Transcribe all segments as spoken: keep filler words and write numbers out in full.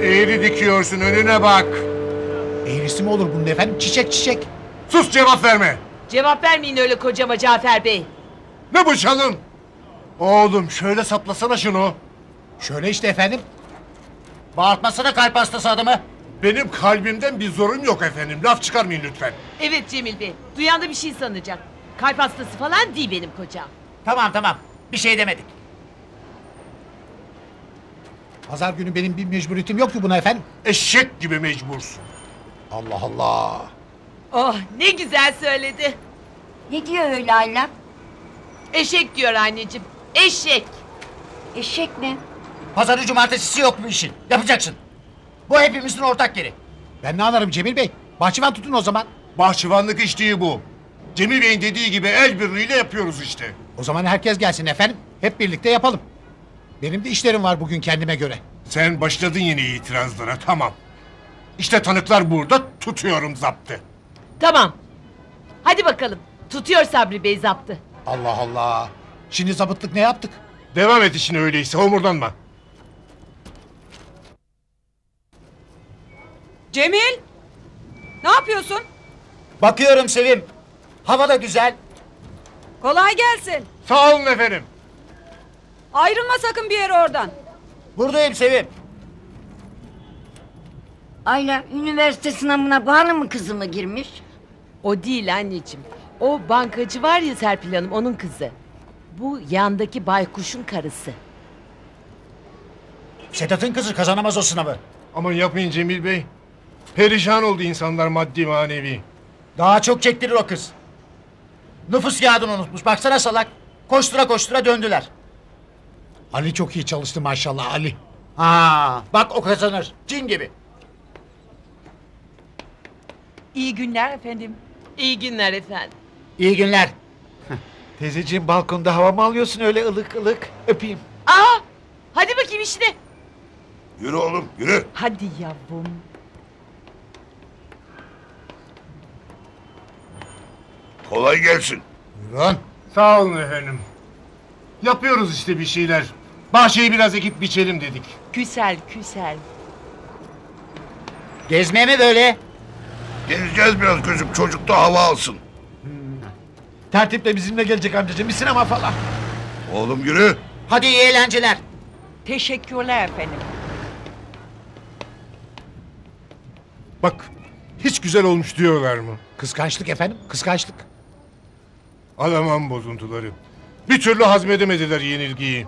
Eğri dikiyorsun, önüne bak. Eğrisi mi olur bunun efendim? Çiçek çiçek. Sus, cevap verme. Cevap vermeyin öyle kocama Cafer Bey. Ne bu çalın? Oğlum şöyle saplasana şunu. Şöyle işte efendim. Bağırtmasana kalp hastası adamı. Benim kalbimden bir zorum yok efendim. Laf çıkarmayın lütfen. Evet Cemil Bey, duyan da bir şey sanacak. Kalp hastası falan değil benim kocam. Tamam tamam, bir şey demedik. Pazar günü benim bir mecburiyetim yok ki buna efendim. Eşek gibi mecbursun. Allah Allah. Oh, ne güzel söyledi. Ne diyor öyle Allah? Eşek diyor anneciğim, eşek. Eşek mi? Pazarı cumartesisi yok bu işin, yapacaksın. Bu hepimizin ortak yeri. Ben ne anlarım Cemil Bey? Bahçıvan tutun o zaman. Bahçıvanlık iş değil bu. Cemil Bey'in dediği gibi el birliğiyle yapıyoruz işte. O zaman herkes gelsin efendim, hep birlikte yapalım. Benim de işlerim var bugün kendime göre. Sen başladın yine itirazlara, tamam. İşte tanıklar burada, tutuyorum zaptı. Tamam. Hadi bakalım, tutuyor Sabri Bey zaptı. Allah Allah! Şimdi zabıtlık ne yaptık? Devam et işine öyleyse, homurdanma. Cemil! Ne yapıyorsun? Bakıyorum Sevim, hava da güzel. Kolay gelsin. Sağ olun efendim. Ayrılma sakın bir yere oradan. Buradayım Sevim. Ayla, üniversite sınavına bağlı mı kızımı girmiş? O değil anneciğim. O bankacı var ya Serpil Hanım, onun kızı. Bu yandaki baykuşun karısı. Sedat'ın kızı kazanamaz o sınavı. Aman yapmayın Cemil Bey. Perişan oldu insanlar maddi manevi. Daha çok çektirir o kız. Nüfus kağıdını unutmuş, baksana salak. Koştura koştura döndüler. Ali çok iyi çalıştı maşallah Ali. Aa, bak o kazanır, cin gibi. İyi günler efendim. İyi günler efendim. İyi günler. Teyzeciğim, balkonda hava mı alıyorsun öyle ılık ılık? Öpeyim. Aa, hadi bakayım işte. Yürü oğlum, yürü. Hadi yavrum. Kolay gelsin. Buyurun. Sağ olun efendim. Yapıyoruz işte bir şeyler. Bahçeyi biraz ekip biçelim dedik. Güzel, güzel. Gezmeye mi böyle? Gezeceğiz biraz gözüm, çocuk da hava alsın. Hmm. Tertiple bizimle gelecek amcacığım, bir sinema falan. Oğlum yürü. Hadi iyi eğlenceler. Teşekkürler efendim. Bak, hiç güzel olmuş diyorlar mı? Kıskançlık efendim, kıskançlık. Alamam bozuntuları. Bir türlü hazmedemediler yenilgiyi.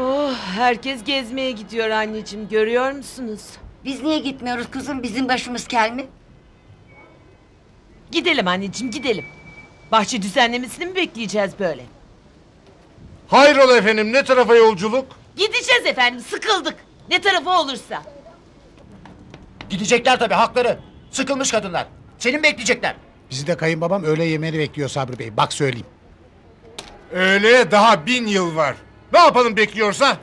Oh, herkes gezmeye gidiyor anneciğim, görüyor musunuz? Biz niye gitmiyoruz kızım, bizim başımız kel mi? Gidelim anneciğim, gidelim. Bahçe düzenlemesini mi bekleyeceğiz böyle? Hayrola efendim, ne tarafa yolculuk? Gideceğiz efendim, sıkıldık. Ne tarafa olursa. Gidecekler tabii, hakları. Sıkılmış kadınlar. Seni bekleyecekler. Bizi de kayınbabam öğle yemeğini bekliyor Sabri Bey, bak söyleyeyim. Öyle daha bin yıl var. Ne yapalım bekliyorsa?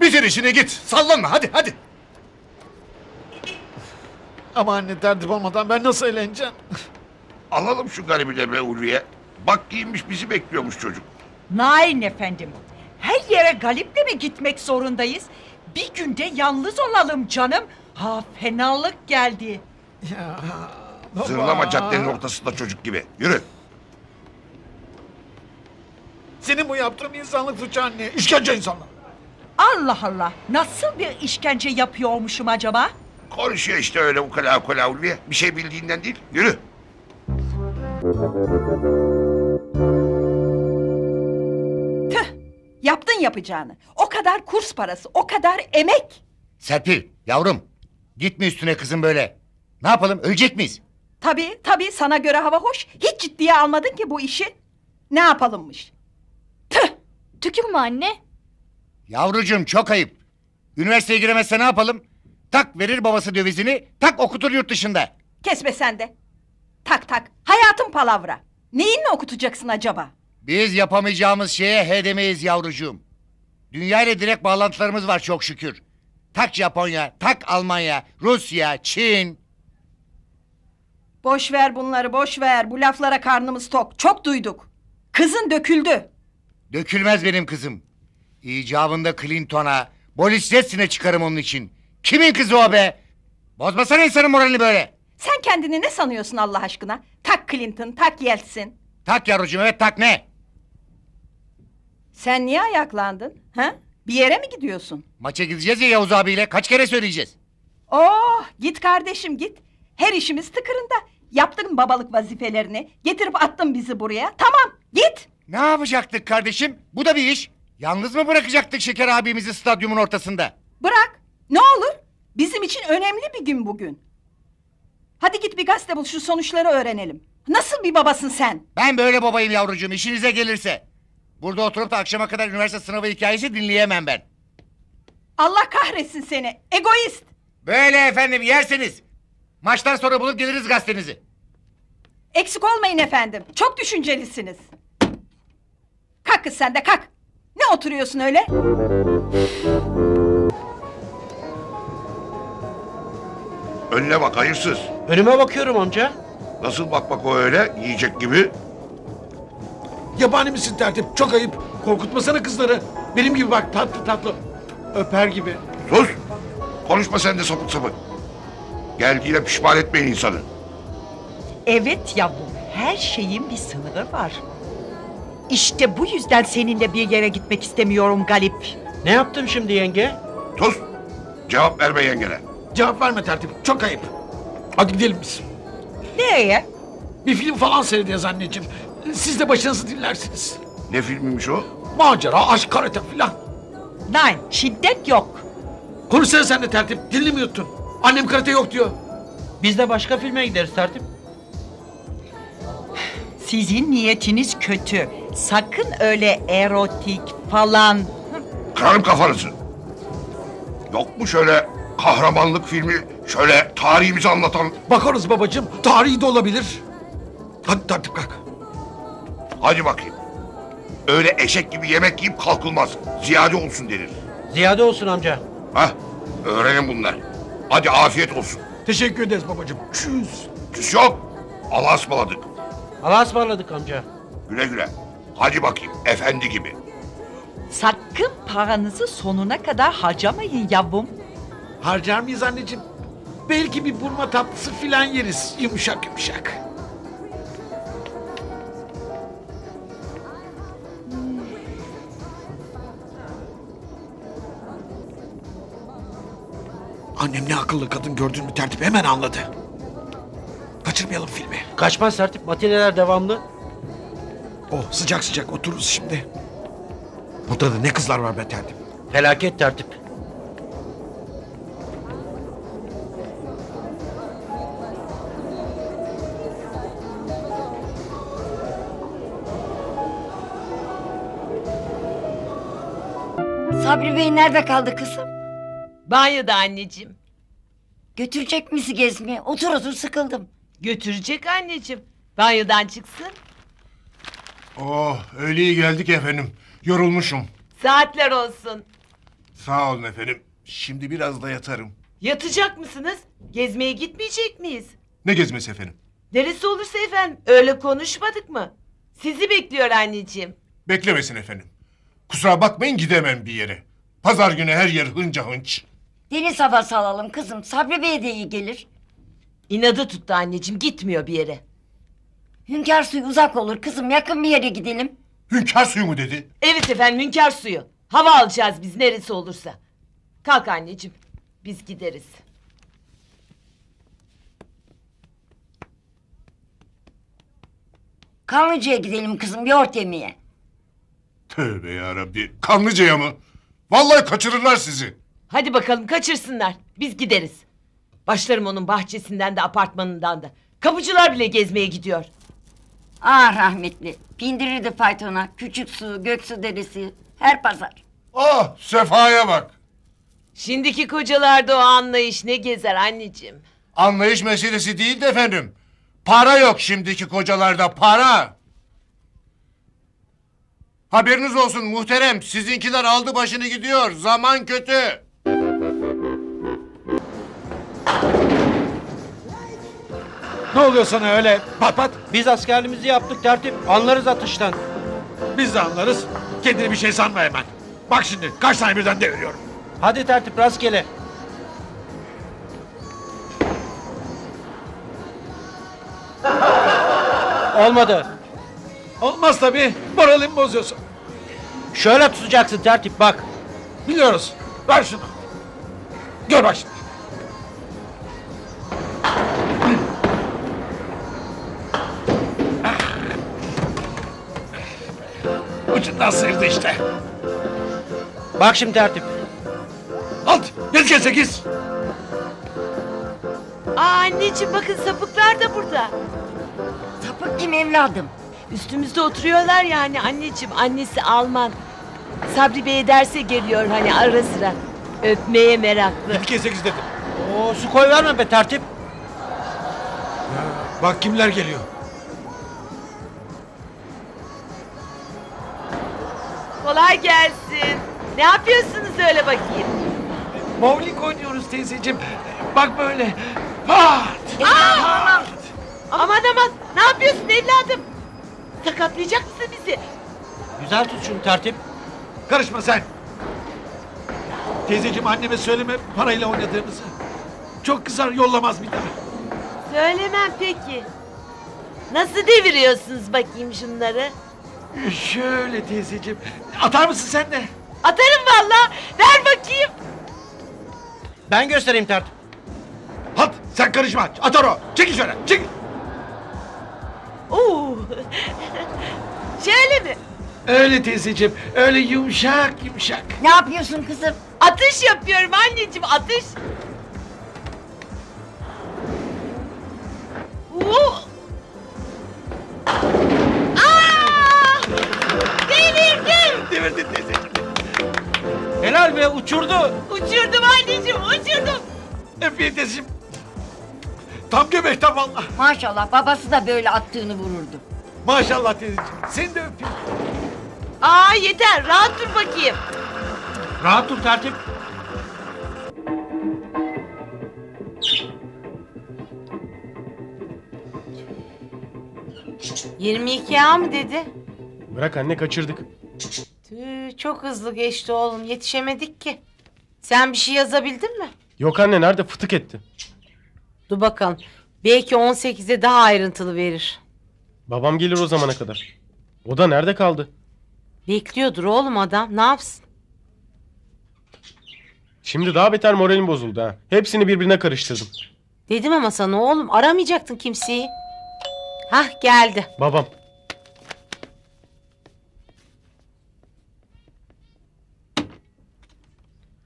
Bitir işini git, sallanma hadi hadi. Ama anne, derdim olmadan ben nasıl eğleneceğim? Alalım şu garibi de be Ulviye. Bak giyinmiş, bizi bekliyormuş çocuk. Nain efendim, her yere Galip'le mi gitmek zorundayız? Bir günde yalnız olalım canım. Ha, fenalık geldi. Ya, zırlama caddenin ortasında çocuk gibi, yürü. Senin bu yaptığın insanlık suçu anne, işkence insanlar. Allah Allah, nasıl bir işkence yapıyormuşum acaba? Konuşuyor işte öyle ukala ukala Ulviye, bir şey bildiğinden değil, yürü. Tüh, yaptın yapacağını, o kadar kurs parası, o kadar emek. Serpil, yavrum, gitme üstüne kızım böyle. Ne yapalım, ölecek miyiz? Tabii, tabii, sana göre hava hoş, hiç ciddiye almadın ki bu işi. Ne yapalımmış? Tüh! Tükürme anne. Yavrucuğum çok ayıp. Üniversiteye giremezse ne yapalım? Tak verir babası dövizini, tak okutur yurt dışında. Kesme sen de. Tak tak, hayatım palavra. Neyinle okutacaksın acaba? Biz yapamayacağımız şeye he demeyiz yavrucuğum. Dünyayla direkt bağlantılarımız var çok şükür. Tak Japonya, tak Almanya, Rusya, Çin. Boş ver bunları, boş ver. Bu laflara karnımız tok. Çok duyduk. Kızın döküldü. Dökülmez benim kızım. İcabında Clinton'a, Boris Jeltsin'e çıkarım onun için. Kimin kızı o be? Bozmasana insanın moralini böyle. Sen kendini ne sanıyorsun Allah aşkına? Tak Clinton, tak Yeltsin. Tak yavrucuğum, evet tak ne? Sen niye ayaklandın? Ha? Bir yere mi gidiyorsun? Maça gideceğiz ya Yavuz abiyle, kaç kere söyleyeceğiz? Oh, git kardeşim git. Her işimiz tıkırında. Yaptın babalık vazifelerini, getirip attın bizi buraya. Tamam, git. Ne yapacaktık kardeşim? Bu da bir iş. Yalnız mı bırakacaktık Şeker abimizi stadyumun ortasında? Bırak, ne olur. Bizim için önemli bir gün bugün. Hadi git bir gazete bul, şu sonuçları öğrenelim. Nasıl bir babasın sen? Ben böyle babayım yavrucuğum, işinize gelirse. Burada oturup da akşama kadar üniversite sınavı hikayesi dinleyemem ben. Allah kahretsin seni, egoist! Böyle efendim, yersiniz. Maçtan sonra bulup geliriz gazetenizi. Eksik olmayın efendim, çok düşüncelisiniz. Kalk kız sen de kalk! Ne oturuyorsun öyle? Önüne bak hayırsız! Önüme bakıyorum amca! Nasıl bakmak o öyle, yiyecek gibi? Yabani misin tertip, çok ayıp! Korkutmasana kızları! Benim gibi bak, tatlı tatlı! Öper gibi! Sus! Konuşma sen de sapık sapık! Geldiğine pişman etmeyin insanı! Evet yavrum, her şeyin bir sınırı var! İşte bu yüzden seninle bir yere gitmek istemiyorum Galip. Ne yaptım şimdi yenge? Sus! Cevap verme yengene. Cevap verme tertip, çok ayıp. Hadi gidelim biz. Nereye? Bir film falan seyrediyoruz anneciğim. Siz de başınızı dinlersiniz. Ne filmiymiş o? Macera, aşk, karate filan. Nein, şiddet yok. Konuşsana sen de tertip, dilini mi yuttun? Annem karate yok diyor. Biz de başka filme gideriz tertip. Sizin niyetiniz kötü. Sakın öyle erotik falan. Kırarım kafanızı. Yok mu şöyle kahramanlık filmi, şöyle tarihimizi anlatan? Bakarız babacığım, tarihi de olabilir. Hadi tartıp kalk. Hadi bakayım. Öyle eşek gibi yemek yiyip kalkılmaz. Ziyade olsun denir. Ziyade olsun amca. Hah, öğrenin bunlar. Hadi afiyet olsun. Teşekkür ederiz babacığım. Küs. Küs yok. Allah'a ısmarladık. Allah'a ısmarladık amca. Güle güle. Hadi bakayım efendi gibi. Sakın paranızı sonuna kadar harcamayın yavrum. Harcar mıyız anneciğim? Belki bir burma tatlısı filan yeriz. Yumuşak yumuşak. Annem ne akıllı kadın, gördün mü tertip, hemen anladı. Kaçırmayalım filmi. Kaçmaz tertip, matineler devamlı. Oh, sıcak sıcak otururuz şimdi. Burada da ne kızlar var be tertip. Felaket tertip. Sabri Bey nerede kaldı kızım? Banyoda anneciğim. Götürecek misin gezmeye? Otur otur sıkıldım. Götürecek anneciğim. Banyodan çıksın. Oh, öyle iyi geldik efendim. Yorulmuşum. Saatler olsun. Sağ olun efendim. Şimdi biraz da yatarım. Yatacak mısınız? Gezmeye gitmeyecek miyiz? Ne gezmesi efendim? Neresi olursa efendim. Öyle konuşmadık mı? Sizi bekliyor anneciğim. Beklemesin efendim. Kusura bakmayın, gidemem bir yere. Pazar günü her yer hınca hınç. Deniz havası alalım kızım. Sabri Bey de iyi gelir. İnadı tuttu anneciğim. Gitmiyor bir yere. Hünkâr suyu uzak olur kızım, yakın bir yere gidelim. Hünkâr suyu mu dedi? Evet efendim, hünkâr suyu. Hava alacağız biz neresi olursa. Kalk anneciğim, biz gideriz. Kanlıca'ya gidelim kızım, yoğurt yemeye. Tövbe yarabbi, Kanlıca'ya mı? Vallahi kaçırırlar sizi. Hadi bakalım kaçırsınlar, biz gideriz. Başlarım onun bahçesinden de apartmanından da. Kapıcılar bile gezmeye gidiyor. Ah rahmetli, pindirirdi faytona, küçük su, Göksu deresi, her pazar. Ah, sefaya bak! Şimdiki kocalarda o anlayış ne gezer anneciğim? Anlayış meselesi değil de efendim. Para yok şimdiki kocalarda, para! Haberiniz olsun muhterem, sizinkiler aldı başını gidiyor, zaman kötü! Ne oluyor sana öyle pat pat? Biz askerliğimizi yaptık tertip, anlarız atıştan. Biz de anlarız. Kendini bir şey sanma hemen. Bak şimdi kaç tane birden deviriyorum. Hadi tertip rastgele. Olmadı. Olmaz tabii. Moralimi bozuyorsun. Şöyle tutacaksın tertip bak. Biliyoruz. Ver şunu. Gör bak şimdi. Ucundan sıyırdı işte. Bak şimdi tertip. Alt! yedi sekiz! Aa anneciğim bakın sapıklar da burada. Sapık kim evladım? Üstümüzde oturuyorlar yani anneciğim. Annesi Alman. Sabri Bey'e derse geliyor hani ara sıra. Öpmeye meraklı. yedi sekiz dedim. Oo su koyverme be tertip. Ya, bak kimler geliyor. Kolay gelsin. Ne yapıyorsunuz öyle bakayım? Bowling oynuyoruz teyzeciğim. Bak böyle. Pat! Aman aman. Ne yapıyorsun evladım? Sakatlayacak mısın bizi? Güzel tut şunu tertip. Karışma sen. Teyzeciğim anneme söyleme parayla oynadığımızı. Çok kızar yollamaz bir daha. Söylemem peki. Nasıl deviriyorsunuz bakayım şunları? Şöyle teyzeciğim. Atar mısın sen de? Atarım vallahi. Ver bakayım. Ben göstereyim tertip. Hat sen karışma. Atar o. Çekil şöyle. Çekil. Oo. Şöyle mi? Öyle teyzeciğim. Öyle yumuşak yumuşak. Ne yapıyorsun kızım? Atış yapıyorum anneciğim. Atış. Oo. Devirdin teyzeciğim. Helal be uçurdu. Uçurdum anneciğim uçurdum. Efendim. Tam göbekten valla. Maşallah babası da böyle attığını vururdu. Maşallah teyzeciğim. Seni de öpeyim. Aa yeter rahat dur bakayım. Rahat dur tertip. yirmi iki A mı dedi? Bırak anne kaçırdık. Tüh, çok hızlı geçti oğlum yetişemedik ki. Sen bir şey yazabildin mi? Yok anne nerede fıtık etti. Dur bakalım belki on sekize daha ayrıntılı verir. Babam gelir o zamana kadar. O da nerede kaldı? Bekliyordur oğlum adam ne yapsın? Şimdi daha beter moralim bozuldu ha. Hepsini birbirine karıştırdım. Dedim ama sana oğlum aramayacaktın kimseyi. Hah geldi. Babam.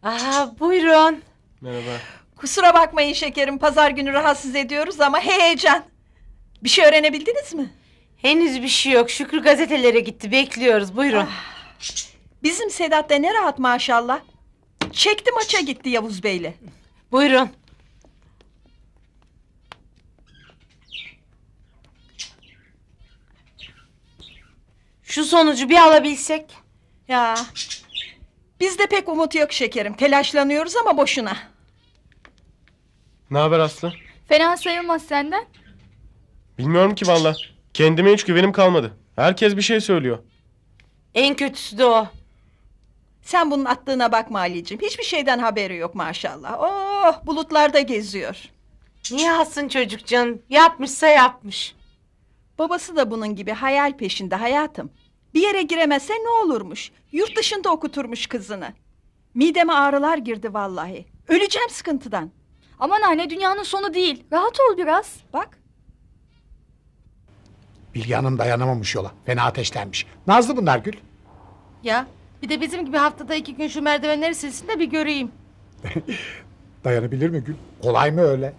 Aa, buyurun. Merhaba. Kusura bakmayın şekerim. Pazar günü rahatsız ediyoruz ama heyecan. Bir şey öğrenebildiniz mi? Henüz bir şey yok. Şükrü gazetelere gitti. Bekliyoruz. Buyurun. Ah, bizim Sedat da ne rahat maşallah. Çekti maça gitti Yavuz Bey'le. Buyurun. Şu sonucu bir alabilsek. Ya... Bizde pek umut yok şekerim. Telaşlanıyoruz ama boşuna. Ne haber Aslı? Fena sayılmaz senden. Bilmiyorum ki vallahi. Kendime hiç güvenim kalmadı. Herkes bir şey söylüyor. En kötüsü de o. Sen bunun attığına bakma Ali'ciğim. Hiçbir şeyden haberi yok maşallah. Oh bulutlarda geziyor. Niye alsın çocuk canım? Yapmışsa yapmış. Babası da bunun gibi hayal peşinde hayatım. Bir yere giremezse ne olurmuş? Yurt dışında okuturmuş kızını. Mideme ağrılar girdi vallahi. Öleceğim sıkıntıdan. Aman anne dünyanın sonu değil. Rahat ol biraz. Bak. Bilge Hanım dayanamamış yola. Fena ateşlenmiş. Nazlı bunlar Gül. Ya bir de bizim gibi haftada iki gün şu merdivenleri silsin de bir göreyim. Dayanabilir mi Gül? Kolay mı öyle?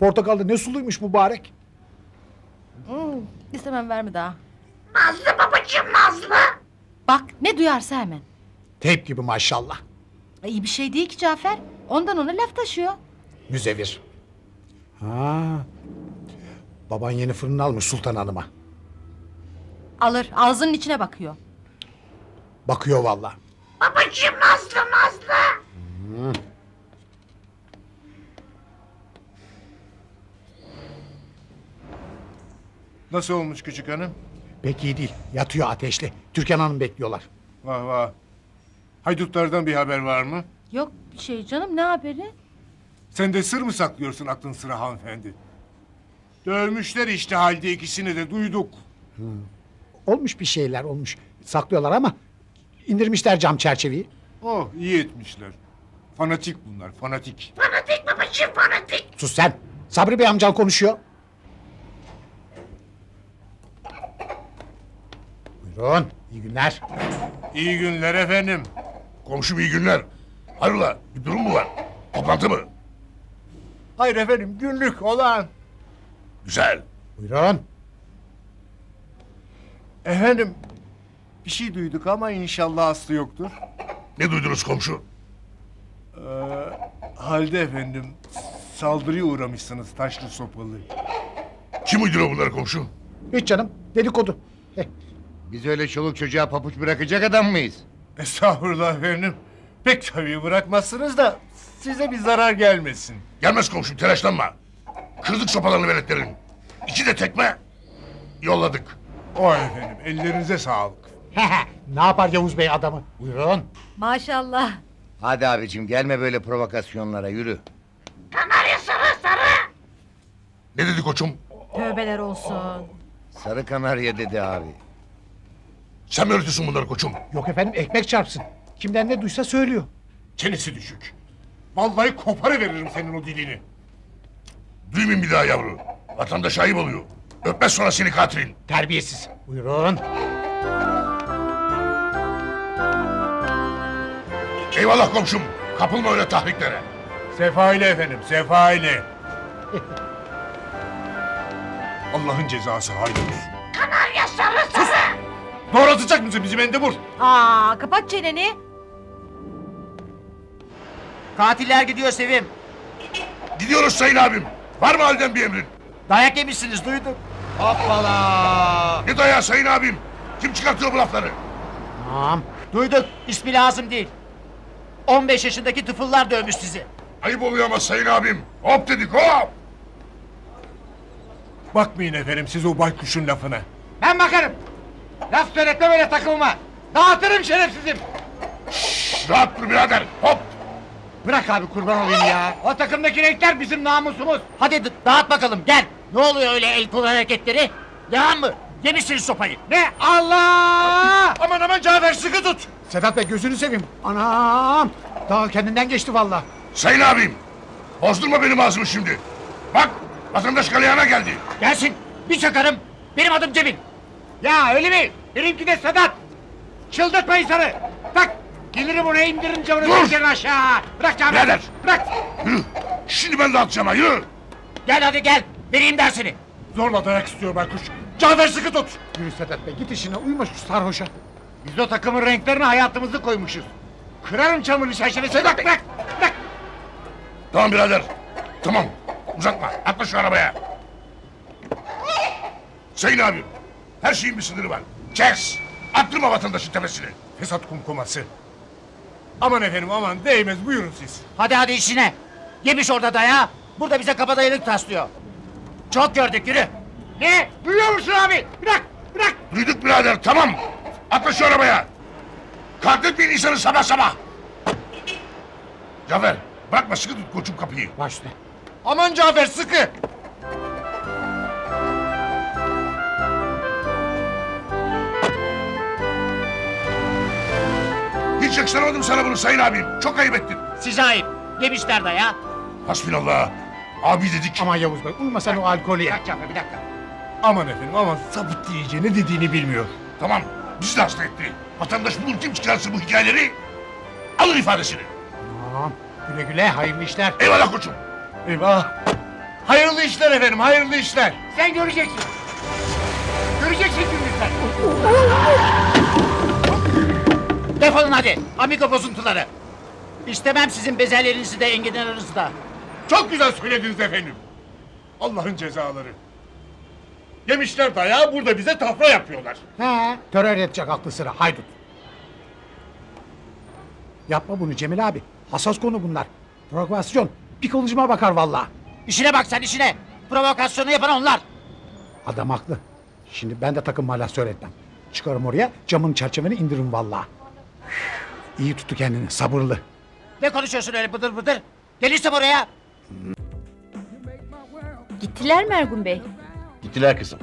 Portakalda ne suluymuş mübarek. Hmm, istemem verme daha. Nazlı babacığım Nazlı. Bak ne duyarsa hemen. Tep gibi maşallah. E, iyi bir şey değil ki Cafer. Ondan ona laf taşıyor. Müzevir. Ha. Baban yeni fırını almış Sultan Hanım'a. Alır ağzının içine bakıyor. Bakıyor vallahi. Babacığım Nazlı Nazlı. Hmm. Nasıl olmuş küçük hanım? Pek iyi değil, yatıyor ateşli. Türkan Hanım bekliyorlar. Vah vah. Haydutlardan bir haber var mı? Yok bir şey canım, ne haberi? Sen de sır mı saklıyorsun aklın sıra hanımefendi? Dövmüşler işte halde ikisini de, duyduk. Hı. Olmuş bir şeyler olmuş. Saklıyorlar ama indirmişler cam çerçeveyi. Oh, iyi etmişler. Fanatik bunlar, fanatik. Fanatik babacığım, fanatik. Sus sen, Sabri Bey amcan konuşuyor. Buyurun, iyi günler. İyi günler efendim. Komşum iyi günler. Hayrola, bir durum mu var? Toplantı mı? Hayır efendim, günlük olan. Güzel. Buyurun. Efendim, bir şey duyduk ama inşallah aslı yoktur. Ne duydunuz komşu? Ee, halde efendim, saldırıya uğramışsınız taşlı sopalı. Kim uyduruyor bunları komşu? Hiç canım, dedikodu. Heh. Biz öyle çoluk çocuğa papuç bırakacak adam mıyız? Estağfurullah efendim. Pek tabii bırakmazsınız da size bir zarar gelmesin. Gelmez komşum, telaşlanma. Kırdık sopalarını veletlerin. İki de tekme yolladık. O efendim, ellerinize sağlık. Ne yapar Yavuz Bey adamı? Buyurun. Maşallah. Hadi abicim, gelme böyle provokasyonlara, yürü. Kanarya sarı sarı. Ne dedi koçum? Tövbeler olsun. Sarı kanarya dedi abi. Sen mi öğretiyorsun bunları koçum? Yok efendim, ekmek çarpsın. Kimden ne duysa söylüyor. Çenesi düşük. Vallahi koparıveririm senin o dilini. Duymayın bir daha yavru. Vatandaş ayıp oluyor. Öpmez sonra seni katilin. Terbiyesiz. Buyurun. Eyvallah komşum. Kapılma öyle tahriklere. Sefa ile efendim, sefa ile. Allah'ın cezası haydi olsun. Kanarya sarı sarı. Doğratacak mısın bizim Endemur? Aa, kapat çeneni. Katiller gidiyor Sevim. Gidiyoruz sayın abim. Var mı halden bir emrin? Dayak yemişsiniz, duyduk. Hoppala. Ne dayağı sayın abim? Kim çıkartıyor bu lafları? Tamam. Duyduk, ismi lazım değil. on beş yaşındaki tıfıllar dövmüş sizi. Ayıp oluyor ama sayın abim. Hop dedik hop. Bakmayın efendim siz o baykuşun lafına. Ben bakarım. Laf söyletme böyle takımıma. Dağıtırım şerefsizim. Şşş, rahat dur birader hop. Bırak abi, kurban olayım ya. O takımdaki renkler bizim namusumuz. Hadi dağıt bakalım, gel. Ne oluyor öyle el kol hareketleri? Yalan mı? Yemişsiniz sopayı. Ne? Allah! Aman aman Cafer, sıkı tut. Sedat Bey gözünü seveyim. Anam! Daha kendinden geçti vallahi. Sayın abim, bozdurma benim ağzımı şimdi. Bak, vatandaş kalyana geldi. Gelsin, bir çakarım. Benim adım Cemil. Ya öyle mi? Benimki de Sedat. Çıldırtma insanı. Tak! Gelirim oraya, indirin camını, bırakın aşağı! Bırak camını! Birader! Bırak! Yürü! Şimdi ben de atacağım ha, yürü! Gel hadi gel, vereyim dersini! Zorla dayak istiyor baykuş, Cafer sıkı tut! Yürü Sedat Bey, git işine, uyma şu sarhoşa! Biz o takımın renklerine hayatımızı koymuşuz! Kırarım çamurlu şaşırı, Sedat bırak! Bırak! Tamam birader, tamam! Uzatma, atla şu arabaya! Sayın abim, her şeyin bir sınırı var! Kes! Attırma vatandaşın tepesini! Fesat kumkuması! Aman efendim aman, değmez, buyurun siz. Hadi hadi işine. Yemiş orada dayağı. Burada bize kabadayılık taslıyor. Çok gördük, yürü. Ne? Duyuyor musun abi? Bırak, bırak. Duyduk birader, tamam. Atla şu arabaya. Kahretmeyin insanı sabah sabah. Cafer, bırakma, sıkı tut koçum kapıyı. Başla. Aman Cafer, sıkı. Hiç yakıştıramadım sana bunu sayın abim. Çok ayıp ettin. Size ayıp. Yemişler de ya. Hasbinallah. Abi dedik. Aman Yavuz Bey, uyma sen o alkolü. Bir dakika, bir dakika. Aman efendim aman, sabit diyeceği ne dediğini bilmiyor. Tamam, bizi de hasta etti. Vatandaş bulur kim çıkarsın bu hikayeleri. Alın ifadesini. Tamam, güle güle, hayırlı işler. Eyvallah koçum. Eyvallah. Hayırlı işler efendim, hayırlı işler. Sen göreceksin. Göreceksin günlükler. Defolun hadi, amigo bozuntuları! İstemem sizin bezellerinizi de, enginarınızı da! Çok güzel söylediniz efendim! Allah'ın cezaları! Yemişler dayağı, burada bize tafra yapıyorlar! He, terör edecek aklı sıra, haydut! Yapma bunu Cemil abi, hassas konu bunlar! Provokasyon, psikolojime bakar vallahi. İşine bak sen, işine! Provokasyonu yapan onlar! Adam haklı! Şimdi ben de takım hala söyletmem. Çıkarım oraya, camın çerçeveni indiririm vallahi. İyi tuttu kendini, sabırlı. Ne konuşuyorsun öyle bıdır bıdır? Gelirsem oraya. Gittiler mi Ergun Bey? Gittiler kızım.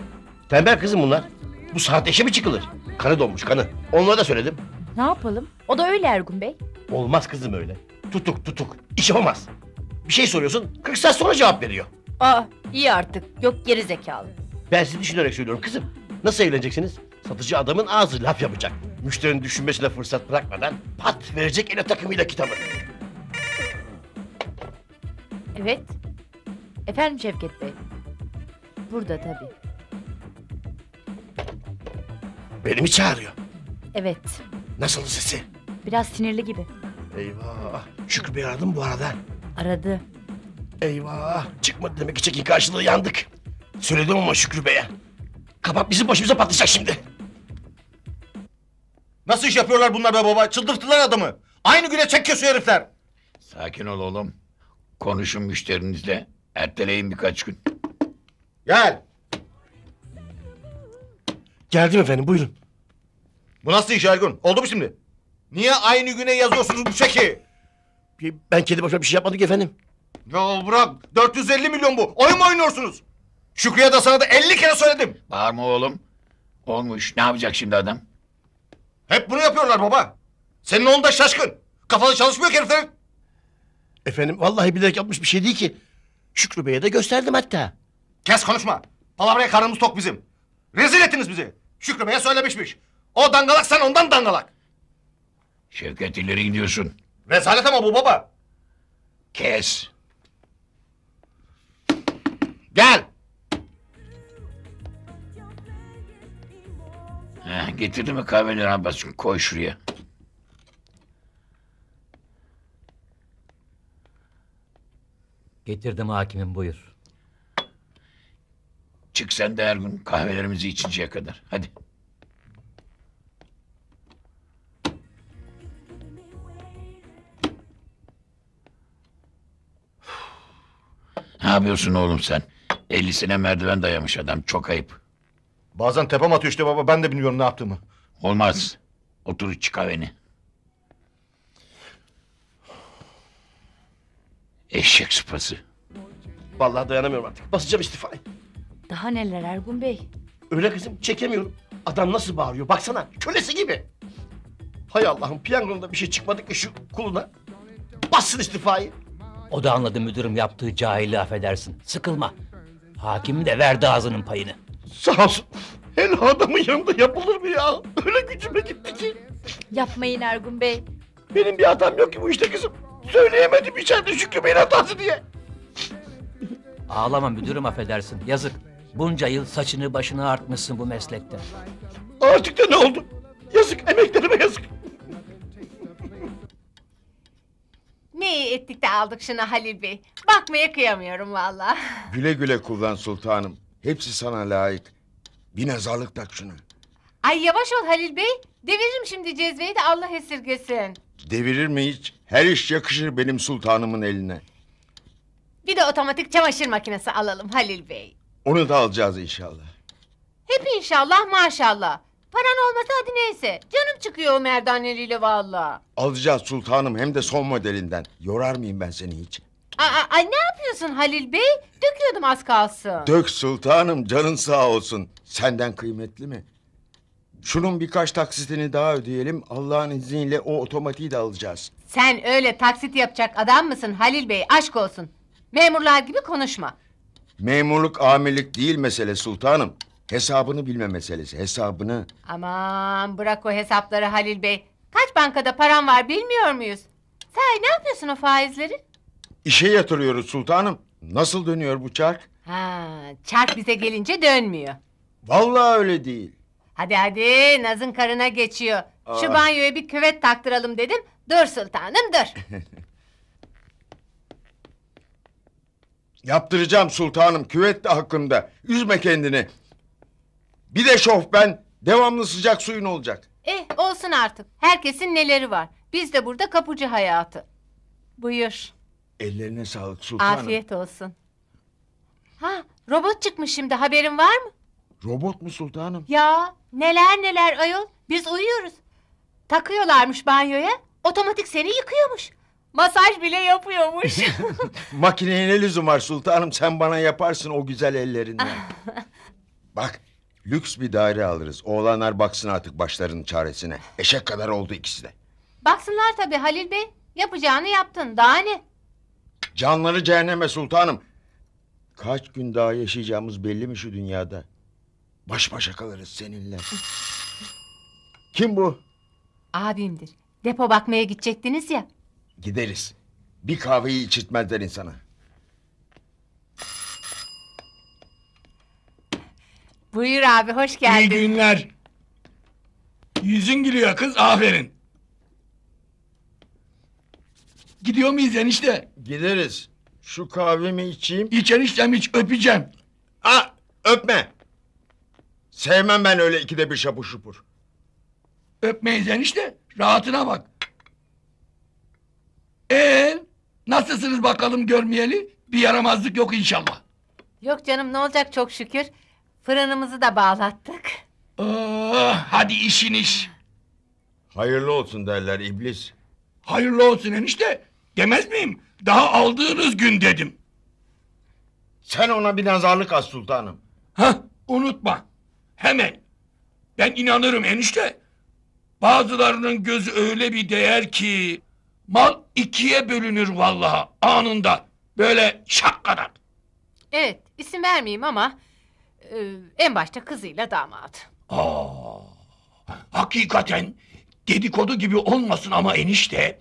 Tembel kızım bunlar. Bu saatte işe mi çıkılır? Kanı donmuş kanı. Onlara da söyledim. Ne yapalım? O da öyle Ergun Bey. Olmaz kızım öyle. Tutuk tutuk. İş yapamaz. Bir şey soruyorsun, kırk saat sonra cevap veriyor. Aa, iyi artık. Yok geri zekalı. Ben sizi düşünerek söylüyorum kızım. Nasıl evleneceksiniz? Satıcı adamın ağzı laf yapacak. Müşterinin düşünmesine fırsat bırakmadan pat verecek ele takımıyla kitabı. Evet. Efendim Şevket Bey. Burada tabii. Beni mi çağırıyor? Evet. Nasıl sesi? Biraz sinirli gibi. Eyvah. Şükrü Bey aradı mı bu arada? Aradı. Eyvah. Çıkmadı demek ki çekin karşılığı yandık. Söyledim ama Şükrü Bey'e. Kapak bizim başımıza patlayacak şimdi. Nasıl iş yapıyorlar bunlar be baba? Çıldırttılar adamı. Aynı güne çek kesiyor herifler. Sakin ol oğlum. Konuşun müşterinizle. Erteleyin birkaç gün. Gel. Geldim efendim buyurun. Bu nasıl iş Ergun? Oldu mu şimdi? Niye aynı güne yazıyorsunuz bu çeki? Ben kendi başıma bir şey yapmadık efendim. Ya bırak. dört yüz elli milyon bu. Oyun mu oynuyorsunuz? Şükrü'ye de sana da elli kere söyledim. Bağırma oğlum. Olmuş. Ne yapacak şimdi adam? Hep bunu yapıyorlar baba. Senin oğlun da şaşkın. Kafalı çalışmıyor ki heriflerin. Efendim vallahi bilerek yapmış bir şey değil ki. Şükrü Bey'e de gösterdim hatta. Kes konuşma. Palavraya karnımız tok bizim. Rezil ettiniz bizi. Şükrü Bey'e söylemişmiş. O dangalak sen ondan dangalak. Şevket ileri gidiyorsun. Rezalet ama bu baba. Kes. Gel. Heh, getirdi mi kahveleri Abbas'ım? Koy şuraya. Getirdim hakimim buyur. Çık sen de Ergun kahvelerimizi içinceye kadar. Hadi. Ne yapıyorsun oğlum sen? Ellisine merdiven dayamış adam. Çok ayıp. Bazen tepem atıyor işte baba. Ben de bilmiyorum ne yaptığımı. Olmaz. Otur iç kahveni. Eşek sıpası. Vallahi dayanamıyorum artık. Basacağım istifayı. Daha neler Ergun Bey? Öyle kızım çekemiyorum. Adam nasıl bağırıyor baksana. Kölesi gibi. Hay Allah'ım piyangonda bir şey çıkmadı ki şu kuluna. Bassın istifayı. O da anladı müdürüm yaptığı cahilliği affedersin. Sıkılma. Hakim de verdi ağzının payını. Sağ olsun. Hele adamın yanında yapılır mı ya? Öyle gücüme gitti ki. Yapmayın Ergun Bey. Benim bir hatam yok ki bu işte kızım. Söyleyemedim içeride Şükrü Bey'in hatası diye. Ağlama müdürüm affedersin. Yazık. Bunca yıl saçını başını artmışsın bu meslekte. Artık da ne oldu? Yazık emeklerime yazık. Ne iyi ettik de aldık şuna Halil Bey. Bakmaya kıyamıyorum vallahi. Güle güle kullan sultanım. Hepsi sana layık. Bir nazarlık tak şuna. Ay yavaş ol Halil Bey. Deviririm şimdi cezveyi de Allah esirgesin. Devirir mi hiç? Her iş yakışır benim sultanımın eline. Bir de otomatik çamaşır makinesi alalım Halil Bey. Onu da alacağız inşallah. Hep inşallah maşallah. Paran olmasa hadi neyse. Canım çıkıyor o merdaneliyle vallahi. Alacağız sultanım hem de son modelinden. Yorar mıyım ben seni hiç? Aa, ay ne yapıyorsun Halil Bey? Döküyordum az kalsın. Dök sultanım canın sağ olsun. Senden kıymetli mi? Şunun birkaç taksitini daha ödeyelim. Allah'ın izniyle o otomatiği de alacağız. Sen öyle taksit yapacak adam mısın Halil Bey? Aşk olsun. Memurlar gibi konuşma. Memurluk amirlik değil mesele sultanım. Hesabını bilme meselesi hesabını. Aman bırak o hesapları Halil Bey. Kaç bankada param var bilmiyor muyuz? Sen ne yapıyorsun o faizleri? İşe yatırıyoruz sultanım. Nasıl dönüyor bu çark? Ha, çark bize gelince dönmüyor. Vallahi öyle değil. Hadi hadi Naz'ın karına geçiyor. Aa. Şu banyoya bir küvet taktıralım dedim. Dur sultanım dur. Yaptıracağım sultanım küvet de hakkımda. Üzme kendini. Bir de şofben devamlı sıcak suyun olacak. Eh olsun artık. Herkesin neleri var. Biz de burada kapıcı hayatı. Buyur. Ellerine sağlık sultanım. Afiyet olsun. Ha robot çıkmış şimdi haberin var mı? Robot mu sultanım? Ya neler neler ayol. Biz uyuyoruz. Takıyorlarmış banyoya. Otomatik seni yıkıyormuş. Masaj bile yapıyormuş. Makineye ne lüzum var sultanım? Sen bana yaparsın o güzel ellerinden. Bak lüks bir daire alırız. Oğlanlar baksın artık başlarının çaresine. Eşek kadar oldu ikisi de. Baksınlar tabii Halil Bey. Yapacağını yaptın. Daha ne? Canları cehenneme sultanım. Kaç gün daha yaşayacağımız belli mi şu dünyada? Baş başa kalırız seninle. Kim bu? Abimdir. Depo bakmaya gidecektiniz ya. Gideriz. Bir kahveyi içirtmezler insana. Buyur abi, hoş geldin. İyi günler. Yüzün gülüyor kız, aferin. Gidiyor muyuz enişte? Gideriz. Şu kahvemi içeyim. İç eniştem iç, öpeceğim. Aa, öpme. Sevmem ben öyle ikide bir şapur şupur. Öpmeyiz enişte, rahatına bak. Ee, nasılsınız bakalım görmeyeli? Bir yaramazlık yok inşallah. Yok canım, ne olacak çok şükür. Fırınımızı da bağlattık. Aa, hadi işin iş. Hayırlı olsun derler iblis. Hayırlı olsun enişte, demez miyim? Daha aldığınız gün dedim. Sen ona bir nazarlık as sultanım. Hah, unutma. Hemen. Ben inanırım enişte. Bazılarının gözü öyle bir değer ki... mal ikiye bölünür vallahi anında. Böyle şakkadan. Evet, isim vermeyeyim ama... E, en başta kızıyla damat. Aa, hakikaten... dedikodu gibi olmasın ama enişte...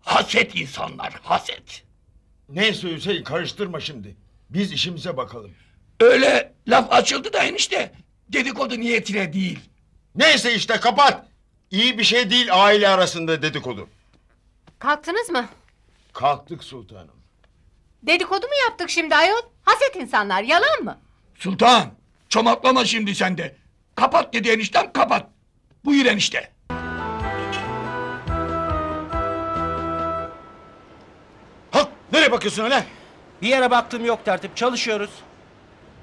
haset insanlar, haset. Neyse Hüseyin, karıştırma şimdi. Biz işimize bakalım. Öyle laf açıldı da enişte... dedikodu niyetine değil. Neyse işte, kapat. İyi bir şey değil aile arasında dedikodu. Kalktınız mı? Kalktık sultanım. Dedikodu mu yaptık şimdi ayol? Haset insanlar, yalan mı? Sultan, çomaklama şimdi sen de. Kapat dedi eniştem, kapat. Buyur enişte. Hak, nereye bakıyorsun öyle? Bir yere baktığım yok tertip, çalışıyoruz.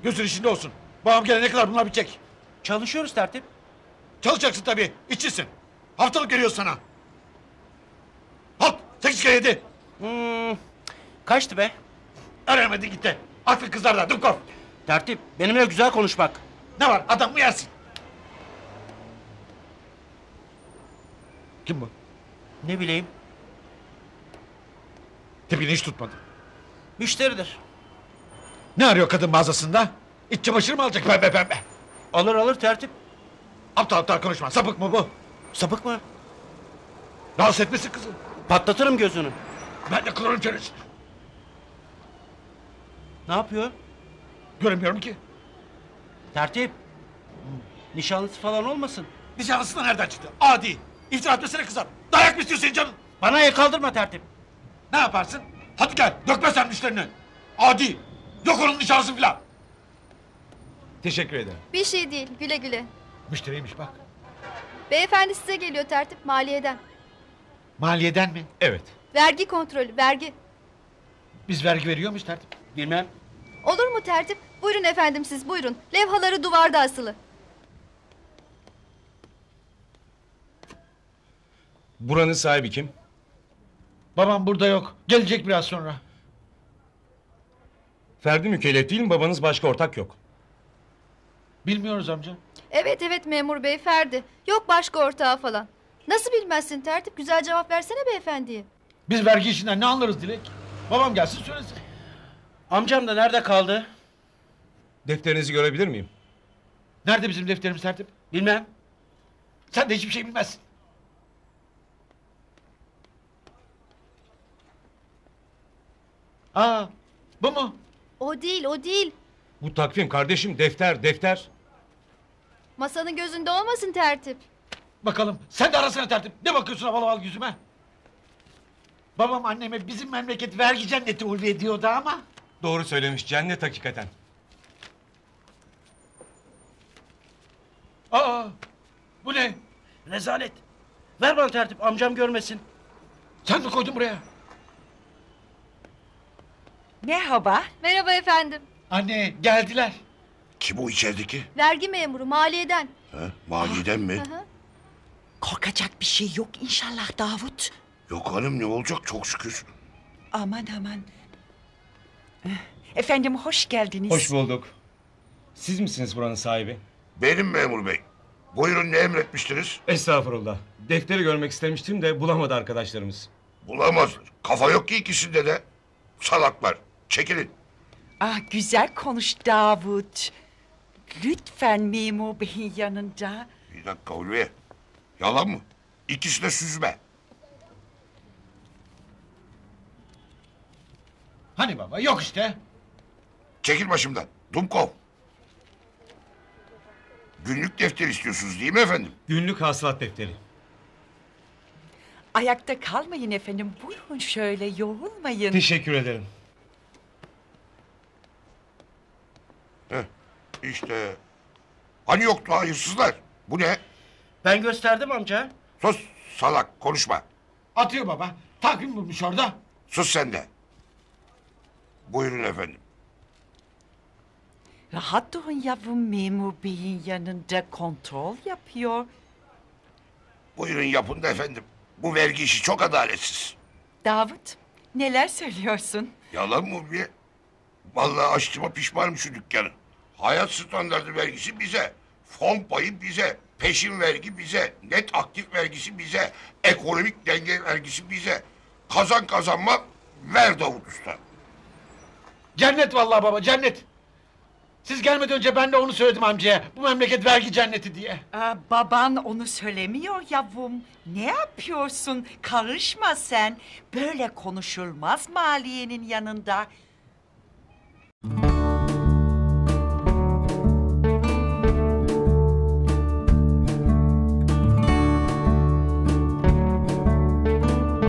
Gözün işinde olsun. Babam gelene kadar bunlar bitecek. Çalışıyoruz tertip. Çalışacaksın tabii, işçisin. Haftalık veriyoruz sana. Halk, sekiz kere yedi. Hmm, kaçtı be? Öğrenemedi gitti. Aklı kızlarda, Dukov. Tertip, benimle güzel konuş bak. Ne var, adam uyarsın. Kim bu? Ne bileyim. Tepini hiç tutmadı. Müşteridir. Ne arıyor kadın mağazasında? İç çamaşır mı alacak pembe pembe? Alır alır tertip. Aptal aptal konuşma, sapık mı bu? Sapık mı? Rahatsız etmesin kızı. Patlatırım gözünü. Ben de kırarım çenesini. Ne yapıyor? Göremiyorum ki. Tertip. Nişanlısı falan olmasın. Nişanlısı da nereden çıktı? Adi. İftira etmesine kızar. Dayak mı istiyorsun canım? Bana el kaldırma tertip. Ne yaparsın? Hadi gel, dökme sen müşterini. Adi. Yok onun nişanlısı filan. Teşekkür ederim. Bir şey değil, güle güle. Müşteriymiş bak. Beyefendi size geliyor tertip, maliyeden. Maliyeden mi? Evet. Vergi kontrolü, vergi. Biz vergi veriyor muyuz tertip? Bilmem. Olur mu tertip? Buyurun efendim siz, buyurun. Levhaları duvarda asılı. Buranın sahibi kim? Babam burada yok, gelecek biraz sonra. Ferdi mükellef değil mi? Babanız başka ortak yok. Bilmiyoruz amca. Evet evet memur bey, Ferdi. Yok başka ortağı falan. Nasıl bilmezsin tertip? Güzel cevap versene beyefendiye. Biz vergi işinden ne anlarız Dilek? Babam gelsin söylesin. Amcam da nerede kaldı? Defterinizi görebilir miyim? Nerede bizim defterimiz tertip? Bilmem. Sen de hiçbir şey bilmezsin. Aa, bu mu? O değil, o değil. Bu takvim kardeşim, defter, defter. Masanın gözünde olmasın tertip. Bakalım, sen de arasana tertip. Ne bakıyorsun havalı havalı yüzüme? Babam anneme bizim memleket vergi cenneti ulvi diyordu ama... Doğru söylemiş, cennet hakikaten. Aa, bu ne? Rezalet. Ver bana tertip, amcam görmesin. Sen mi koydun buraya? Merhaba. Merhaba efendim. Anne, geldiler. Kim o içerideki? Vergi memuru, maliyeden. He, maliyeden mi? Hı hı. Korkacak bir şey yok inşallah Davut. Yok hanım, ne olacak çok şükür. Aman aman. Efendim hoş geldiniz. Hoş bulduk. Siz misiniz buranın sahibi? Benim memur bey. Buyurun, ne emretmiştiniz? Estağfurullah. Defteri görmek istemiştim de bulamadı arkadaşlarımız. Bulamaz. Kafa yok ki ikisinde de. Salaklar. Çekilin. Ah, güzel konuş Davut. Lütfen memur beyin yanında. Bir dakika Ulviye. Yalan mı? İkisi de süzme. Hani baba, yok işte. Çekil başımdan. Dumkov. Günlük defteri istiyorsunuz değil mi efendim? Günlük hasılat defteri. Ayakta kalmayın efendim. Buyurun şöyle, yorulmayın. Teşekkür ederim. Heh, işte. Hani yoktu hayırsızlar? Bu ne? Ben gösterdim amca. Sus salak, konuşma. Atıyor baba. Takvim bulmuş orada. Sus sen de. Buyurun efendim. Rahat durun yavrum, memur beyin yanında kontrol yapıyor. Buyurun yapın da efendim. Bu vergi işi çok adaletsiz. Davut, neler söylüyorsun? Yalan mı bir? Vallahi açtığıma pişmanım şu dükkanı. Hayat standartı vergisi bize. Fon payı bize. Peşin vergi bize. Net aktif vergisi bize. Ekonomik denge vergisi bize. Kazan kazanma ver Davut Usta. Cennet vallahi baba, cennet. Siz gelmeden önce ben de onu söyledim amcaya. Bu memleket vergi cenneti diye. Aa, baban onu söylemiyor yavrum. Ne yapıyorsun? Karışma sen. Böyle konuşulmaz maliyenin yanında.